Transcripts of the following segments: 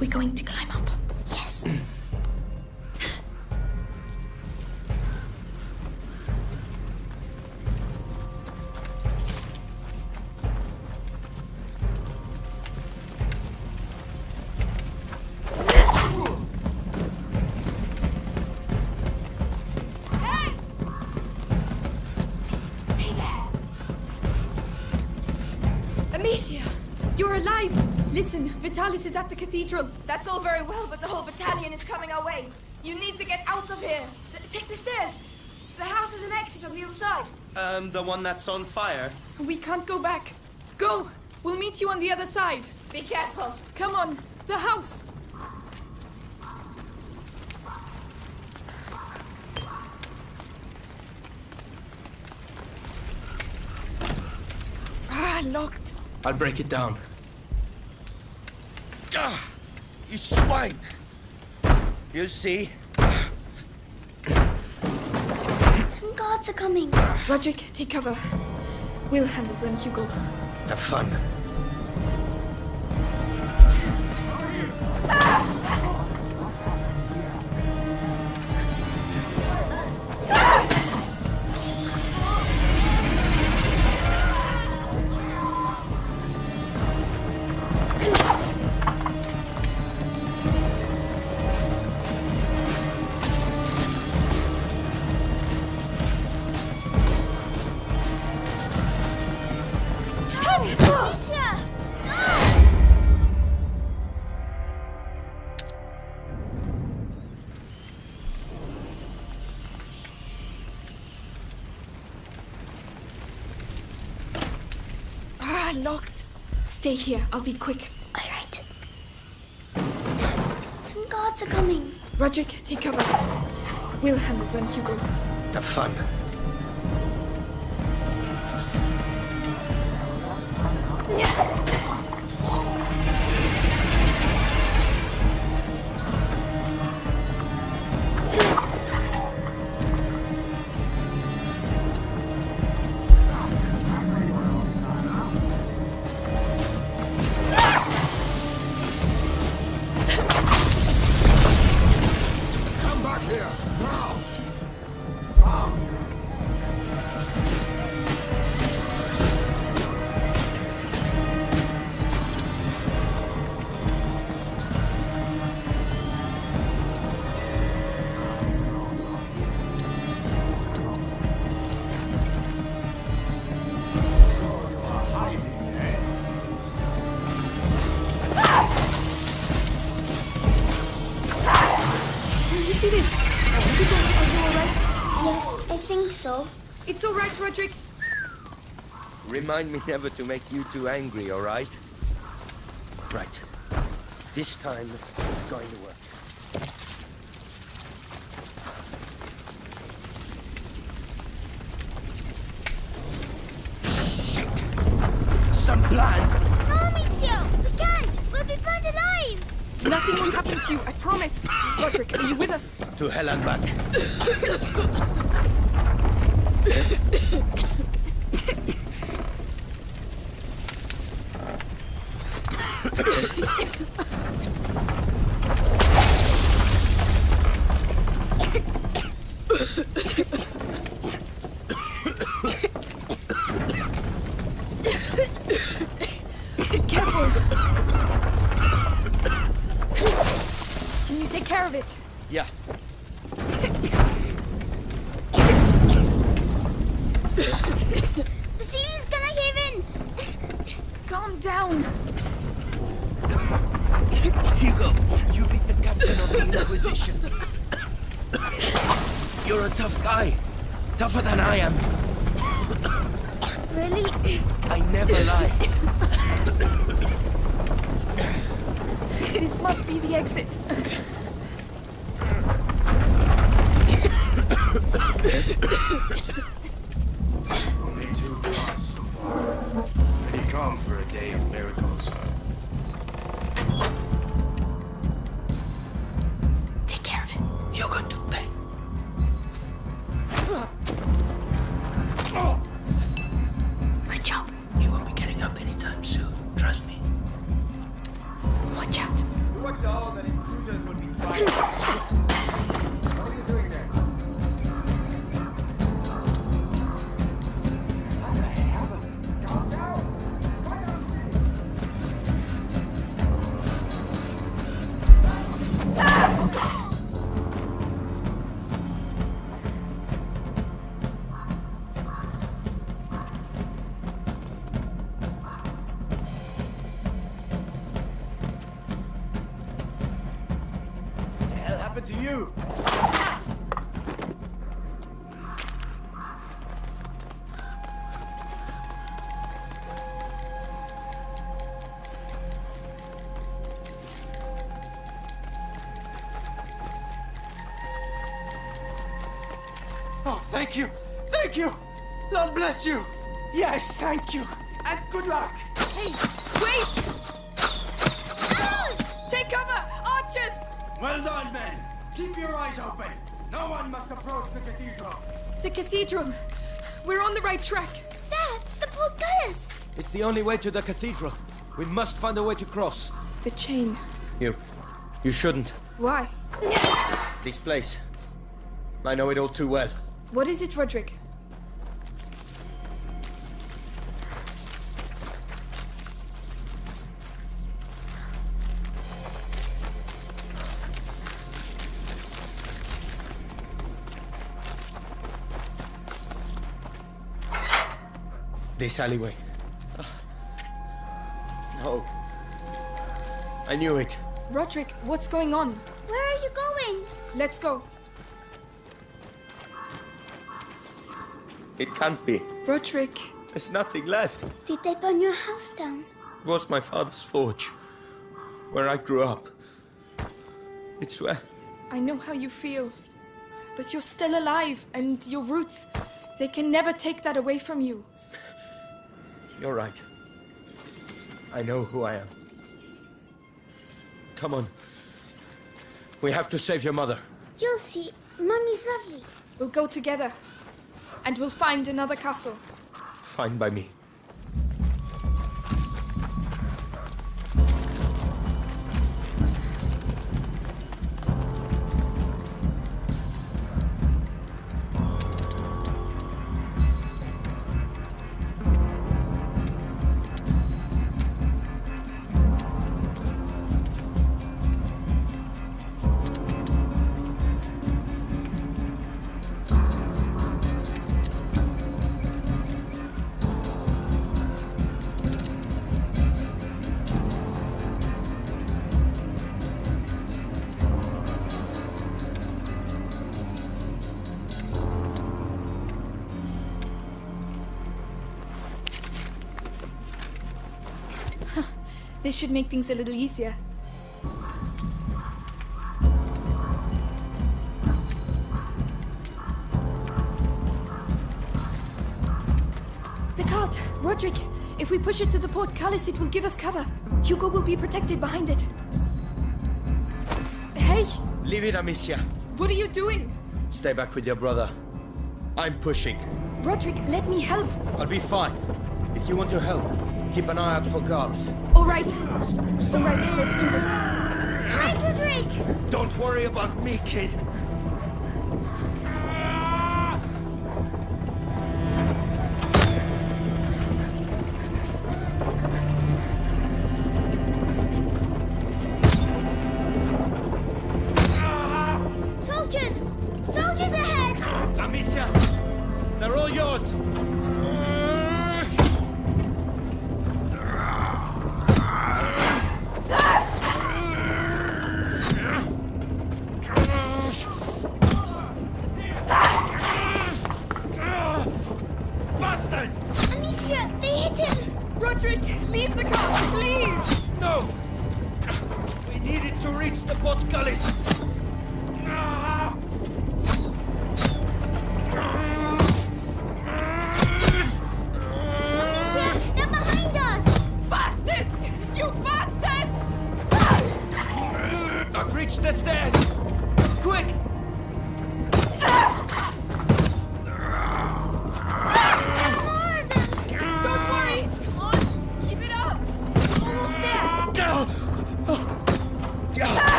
We're going to climb up. Yes. Listen, Vitalis is at the cathedral. That's all very well, but the whole battalion is coming our way. You need to get out of here. Take the stairs. The house has an exit on the other side. The one that's on fire? We can't go back. Go! We'll meet you on the other side. Be careful. Come on, the house. Ah, locked. I'll break it down. You swine! You see? Some guards are coming. Roderick, take cover. We'll handle them, Hugo. Have fun. Locked. Stay here. I'll be quick. All right. Some guards are coming. Roderick, take cover. We'll handle them, Hugo. Have fun. So? It's all right, Roderick. Remind me never to make you two angry, all right? Right. This time, it's going to work. Shit! Some plan? No, Amicia! We can't! We'll be burned alive! Nothing will happen to you, I promise. Roderick, are you with us? To hell and back. Careful. Can you take care of it? Yeah. Hugo, you beat the captain of the Inquisition. You're a tough guy. Tougher than I am. Really? I never lie. This must be the exit. Only two gods. Pretty calm for a day of miracles. Watch out! happened to you? Oh, thank you! Thank you! Lord bless you! Yes, thank you! And good luck! Hey, wait! No! Take cover! Archers! Well done, men! Keep your eyes open! No one must approach the cathedral! The cathedral! We're on the right track! There! The portcullis! It's the only way to the cathedral. We must find a way to cross. The chain. You shouldn't. Why? This place. I know it all too well. What is it, Roderick? This alleyway. No. I knew it. Roderick, what's going on? Where are you going? Let's go. It can't be. Roderick. There's nothing left. Did they burn your house down? It was my father's forge, where I grew up. It's where... I know how you feel, but you're still alive, and your roots, they can never take that away from you. You're right. I know who I am. Come on. We have to save your mother. You'll see. Mummy's lovely. We'll go together. And we'll find another castle. Fine by me. This should make things a little easier. The cart! Roderick! If we push it to the portcullis, it will give us cover. Hugo will be protected behind it. Hey! Leave it, Amicia. What are you doing? Stay back with your brother. I'm pushing. Roderick, let me help. I'll be fine. If you want to help, keep an eye out for guards. All right, let's do this. Hi, Roderick! Don't worry about me, kid. Soldiers! Soldiers ahead! Amicia, they're all yours!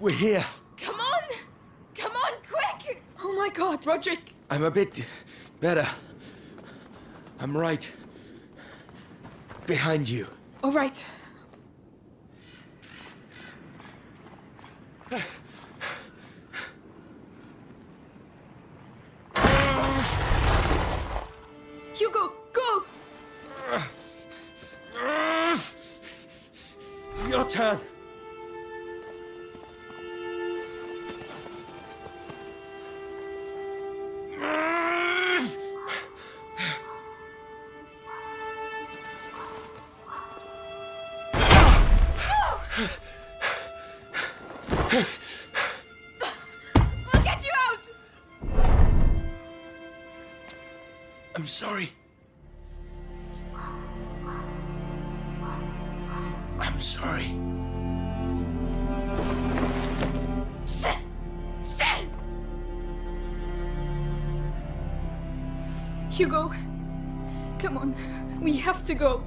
We're here. Come on, quick! Oh my God, Roderick! I'm a bit better. I'm right behind you. All right. Hugo, go! Your turn. I'm sorry. I'm sorry. Hugo, come on. We have to go.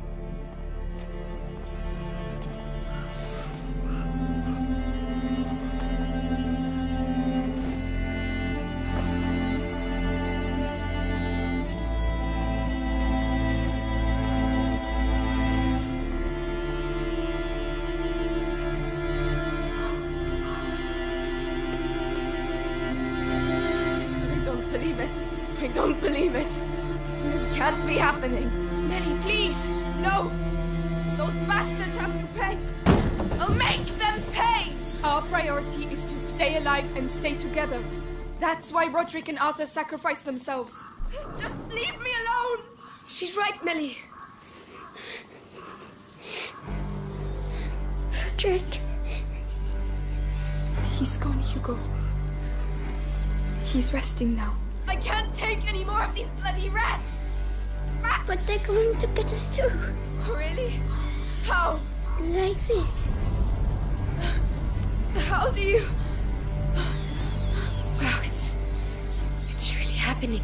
Together. That's why Roderick and Arthur sacrificed themselves. Just leave me alone! She's right, Melie. Roderick. He's gone, Hugo. He's resting now. I can't take any more of these bloody rats! But they're going to get us too. Really? How? Like this. How do you... happening.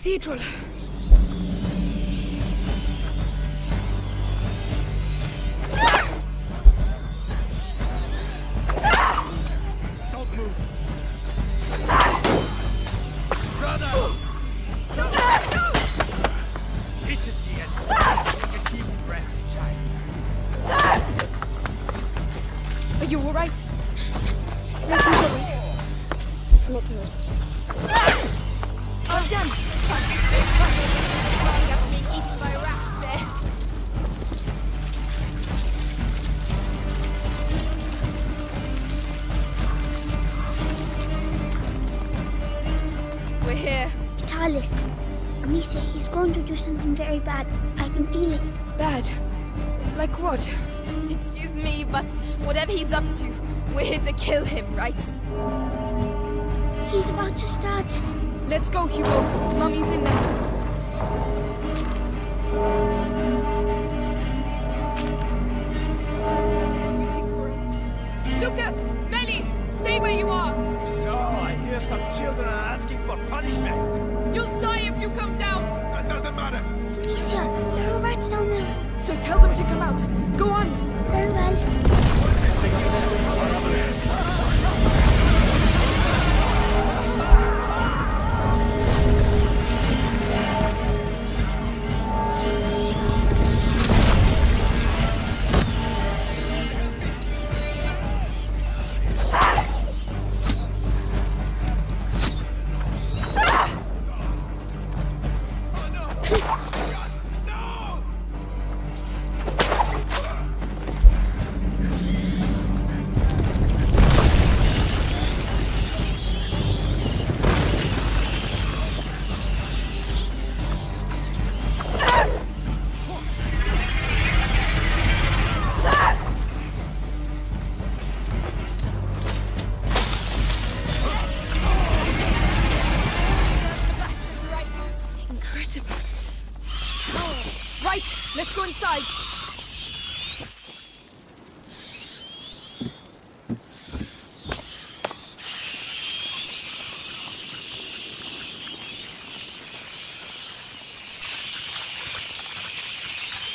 Cathedral. Vitalis, Amicia, he's going to do something very bad. I can feel it. Bad? Like what? Excuse me, but whatever he's up to, we're here to kill him, right? He's about to start. Let's go, Hugo. Mummy's in there. Lucas! Melie! Stay where you are! So, I hear some children are asking for punishment. You'll die if you come down! That doesn't matter! Amicia, there are rats down there. So tell them to come out. Go on! Very well.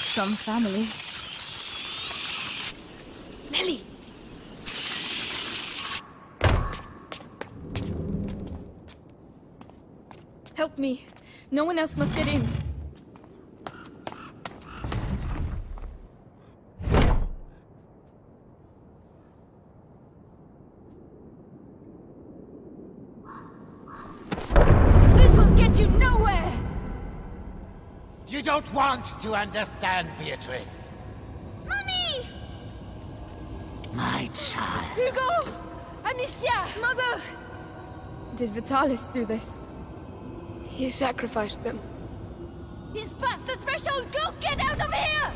Some family. Melie! Help me. No one else must get in. This will get you nowhere! You don't want to understand, Beatrice. Mummy! My child. Hugo! Amicia! Mother! Did Vitalis do this? He sacrificed them. He's past the threshold! Go get out of here!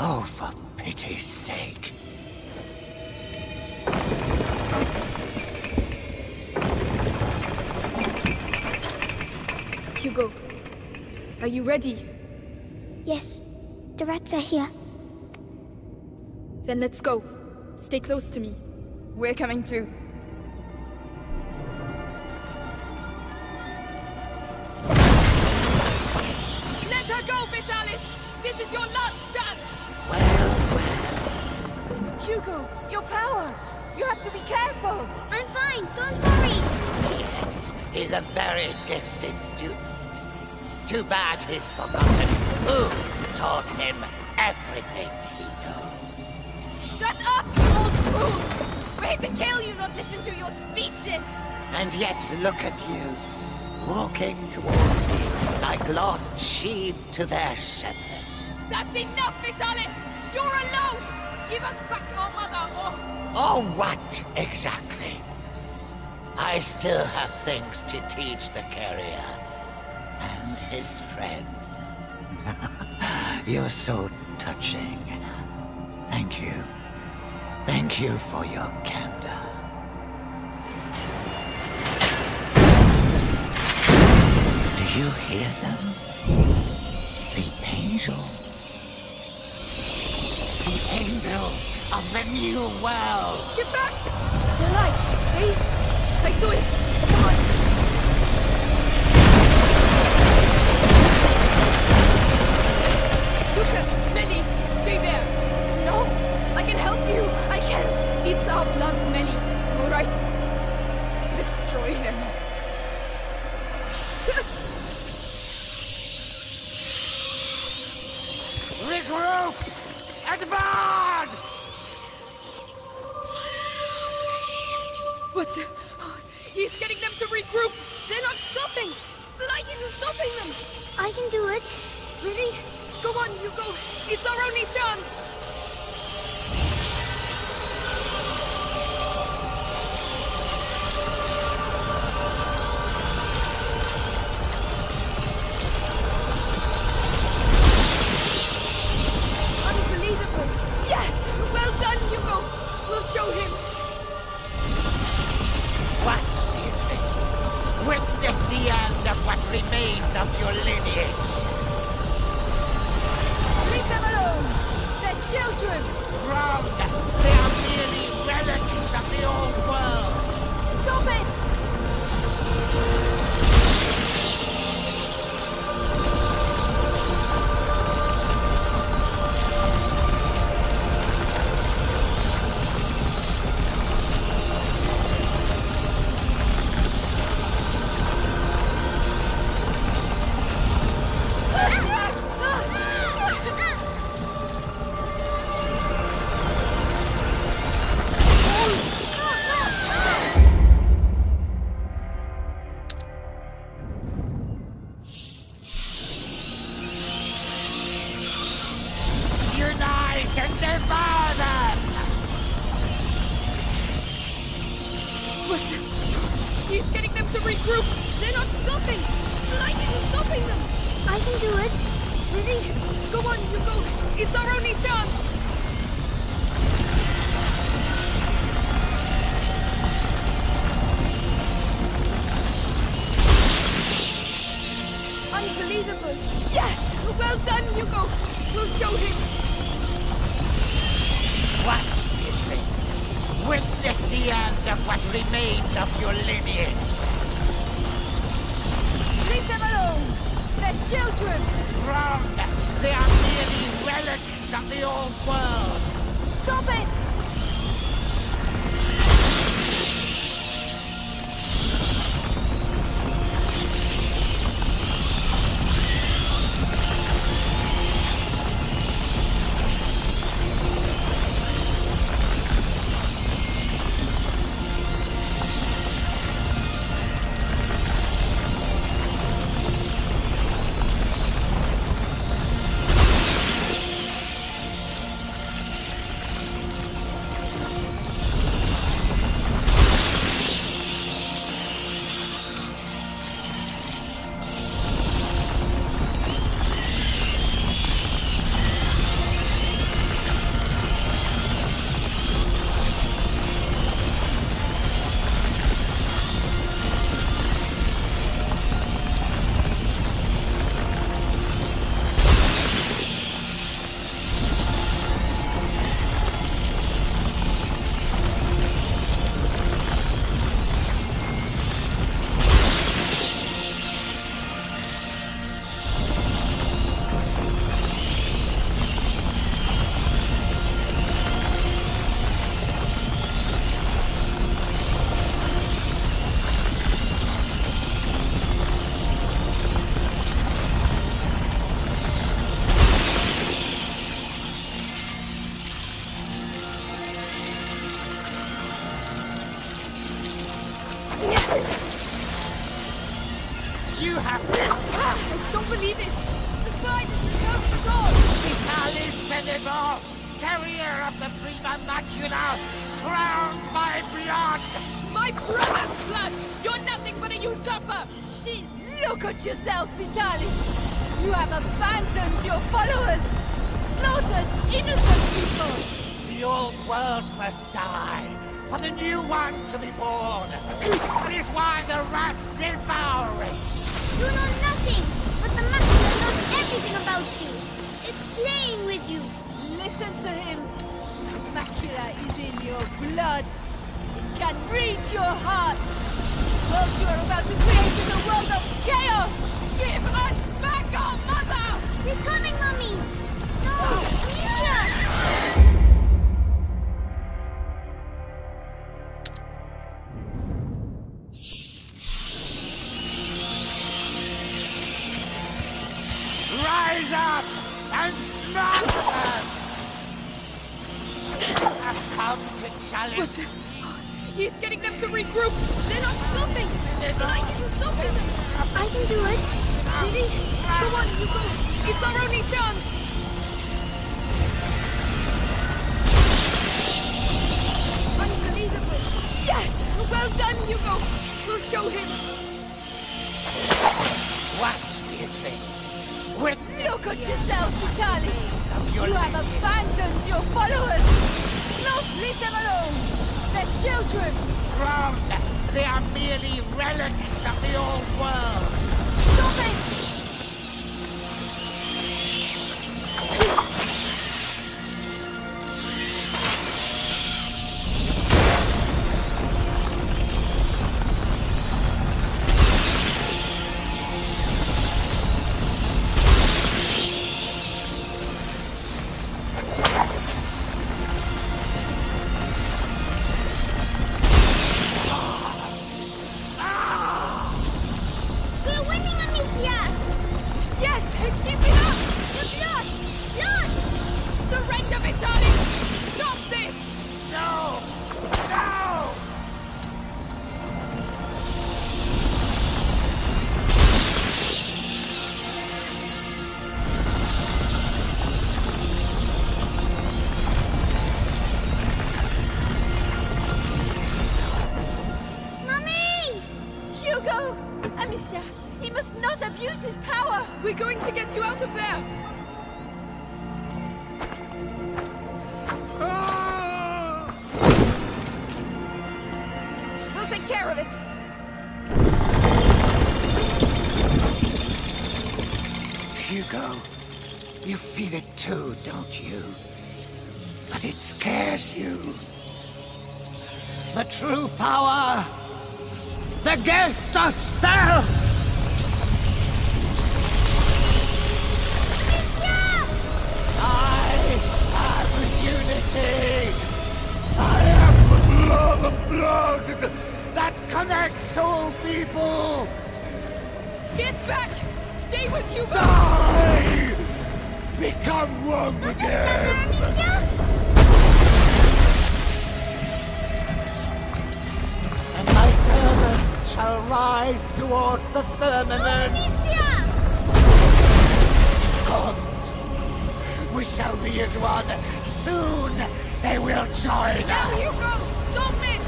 Oh, for pity's sake. Hugo. Are you ready? Yes. The rats are here. Then let's go. Stay close to me. We're coming too. Let her go, Vitalis! This is your last chance! Well, well. Hugo, your power! You have to be careful! I'm fine, don't worry! Yes, he's a very gifted student. Too bad he's forgotten who taught him everything he knows. Shut up, you old fool! We're here to kill you, not listen to your speeches! And yet, look at you, walking towards me like lost sheep to their shepherd. That's enough, Vitalis! You're alone! Give us back your mother, or... Or what, exactly? I still have things to teach the carrier. And his friends. You're so touching. Thank you. Thank you for your candor. Do you hear them? The angel. The angel of the new world. Get back! They're alive, see? I saw it. Come on. Lucas, Melie, stay there! No! I can help you! I can! It's our blood, Melie. Alright? Destroy him. Regroup! Advance! What the... Oh, he's getting them to regroup! They're not stopping! The light isn't stopping them! I can do it. Really? Go on, Hugo! It's our only chance! Unbelievable! Yes! ground. They are merely relics of the old world. Stop it! it. Hugo, you feel it too, don't you? But it scares you. The true power, the gift of self! That connects all people! Get back! Stay with Hugo! Die! Become one with him! And my servants shall rise toward the firmament! Come! We shall be as one! Soon they will join us! No, Hugo! Don't miss!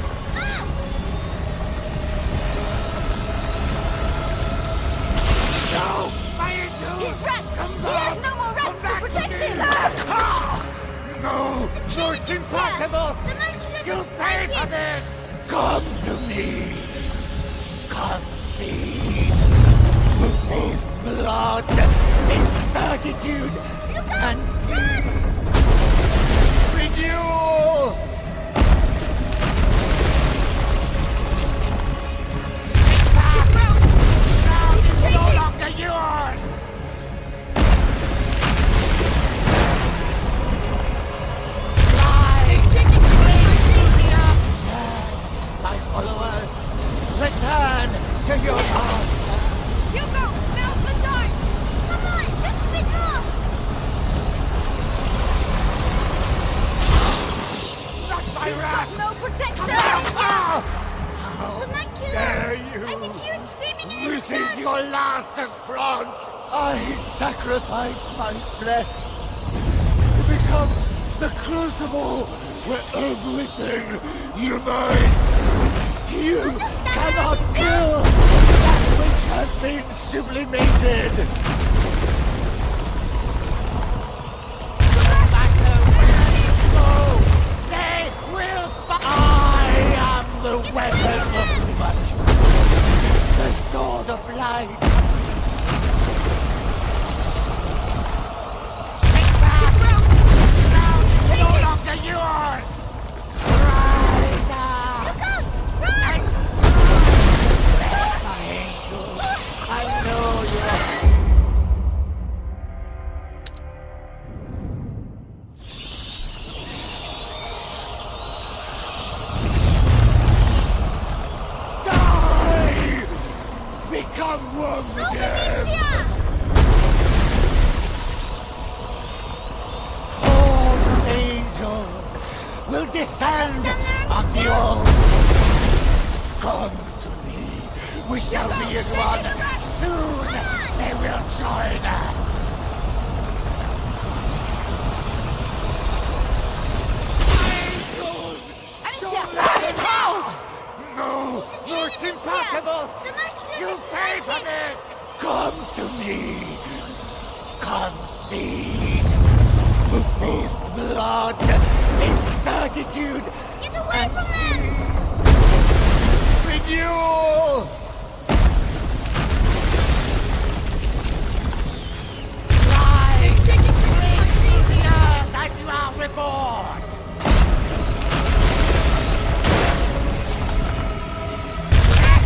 No! He's wrecked! He has no more rats to protect him! No! No, it's impossible! You'll pay for this! Come to me! Come feed! His blood, his certitude, and peace! Renewal! Yours! My followers, return to your master! Hugo, now's the time! Come on, let's pick up! Not my wrath! He's got no protection! How dare you! I can hear it screaming in his throat! This is your last affront! I sacrifice my flesh to become the crucible where everything unites! You cannot kill that which has been sublimated! The weapon of light, the sword of light. Take back! Now it's no longer yours! Rise up! And stand! My angel, I know descend on the old. Come to me. We shall be as one. Soon they will join us. Don't let him out! No, no, it's impossible. You pay for this. Come to me. Come feed with his blood. Certitude! Get away from them! Renewal! Rise! Shaking to me! The earth as you are reborn! That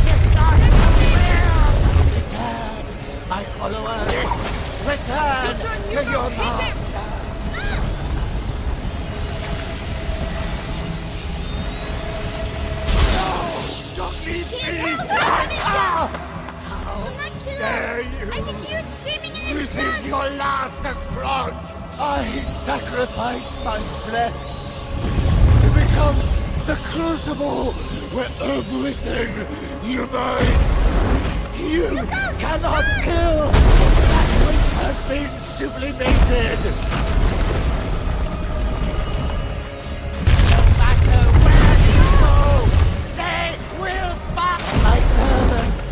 is not real! Return, my followers! Return to your master! How dare you! I can hear it screaming in his throat! This is your last affront! I sacrificed my flesh to become the crucible where everything unites! You cannot kill that which has been sublimated!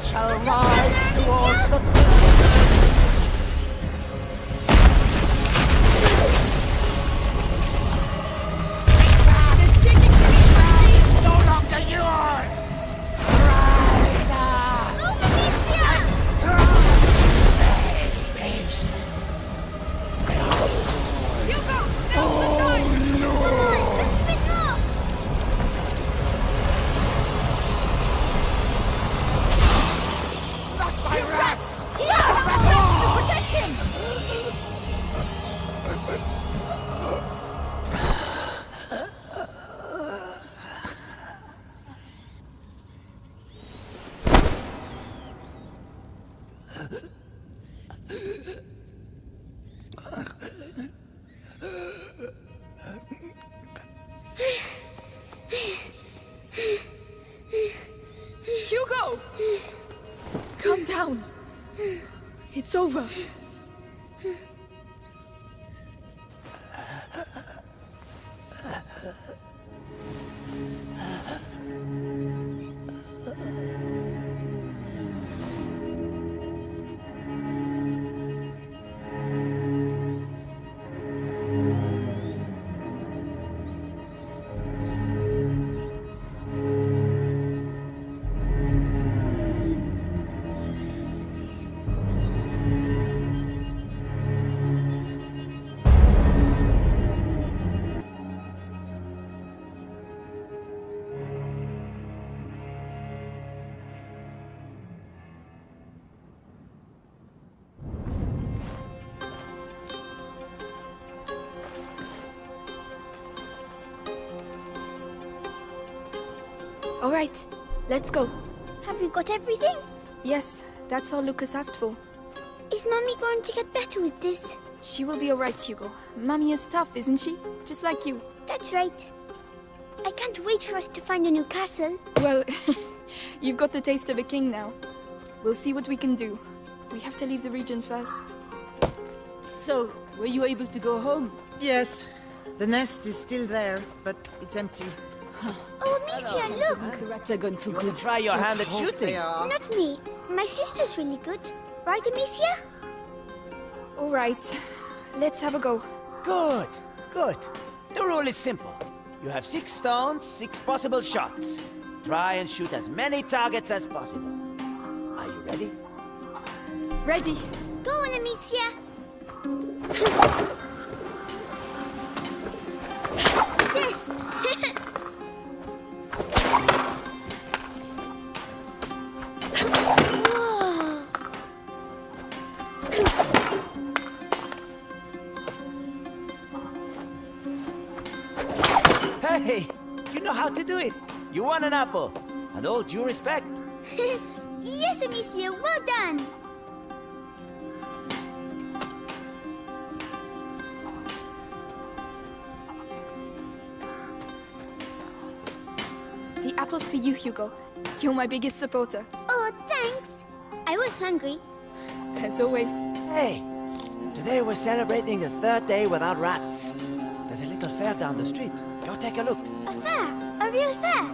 Shall rise towards the firmament. This is no longer yours! Rise. over. All right, let's go. Have we got everything? Yes, that's all Lucas asked for. Is Mummy going to get better with this? She will be all right, Hugo. Mummy is tough, isn't she? Just like you. That's right. I can't wait for us to find a new castle. Well, you've got the taste of a king now. We'll see what we can do. We have to leave the region first. So, were you able to go home? Yes. The nest is still there, but it's empty. Oh, Amicia, hello. Look! The rats are going for good. Try your hand at shooting. Not me. My sister's really good. Right, Amicia? All right. Let's have a go. Good. Good. The rule is simple. You have 6 stones, 6 possible shots. Try and shoot as many targets as possible. Are you ready? Ready. Go on, Amicia. This! Hey, you know how to do it. You won an apple, and all due respect. Yes, Amicia, well done. The apple's for you, Hugo. You're my biggest supporter. Oh, thanks. I was hungry. As always. Hey, today we're celebrating the 3rd day without rats. There's a little fair down the street. Go take a look. A fair? A real fair?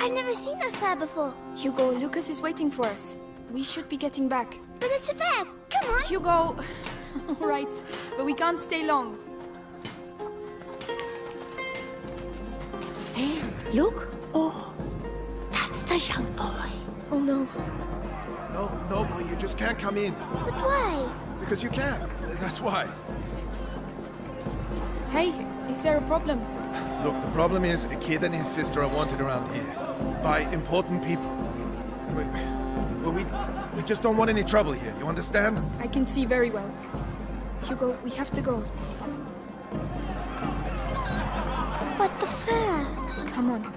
I've never seen a fair before. Hugo, Lucas is waiting for us. We should be getting back. But it's a fair. Come on. Hugo. All right, but we can't stay long. Hey, look. Oh, that's the young boy. Oh, no. No, boy, you just can't come in. But why? Because you can. That's why. Hey, is there a problem? Look, the problem is a kid and his sister are wanted around here by important people. We just don't want any trouble here, you understand? I can see very well. Hugo, we have to go. But the fair. Come on.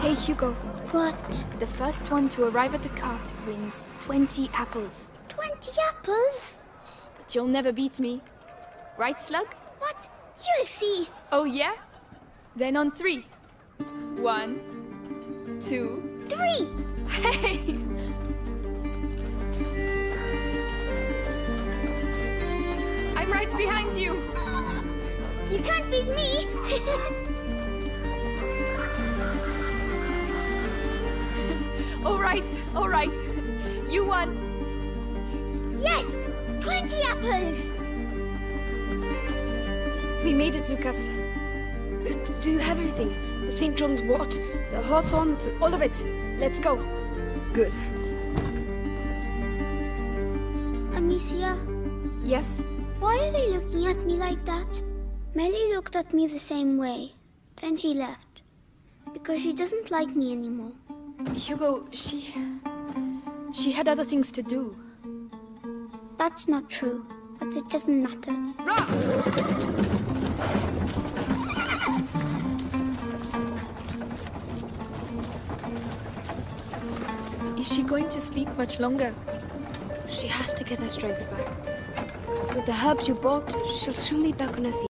Hey, Hugo. What? The first one to arrive at the cart wins 20 apples. 20 apples? But you'll never beat me. Right, Slug? What? You'll see. Oh, yeah? Then on 3. 1, 2, 3! Hey! I'm right behind you. You can't beat me. All right. You won. Yes! 20 apples! We made it, Lucas. Do you have everything? The St. John's wort, the Hawthorne, all of it. Let's go. Good. Amicia? Yes? Why are they looking at me like that? Melie looked at me the same way. Then she left. Because she doesn't like me anymore. Hugo, she had other things to do. That's not true, but it doesn't matter. Is she going to sleep much longer? She has to get her strength back. With the herbs you bought, she'll soon be back on her feet.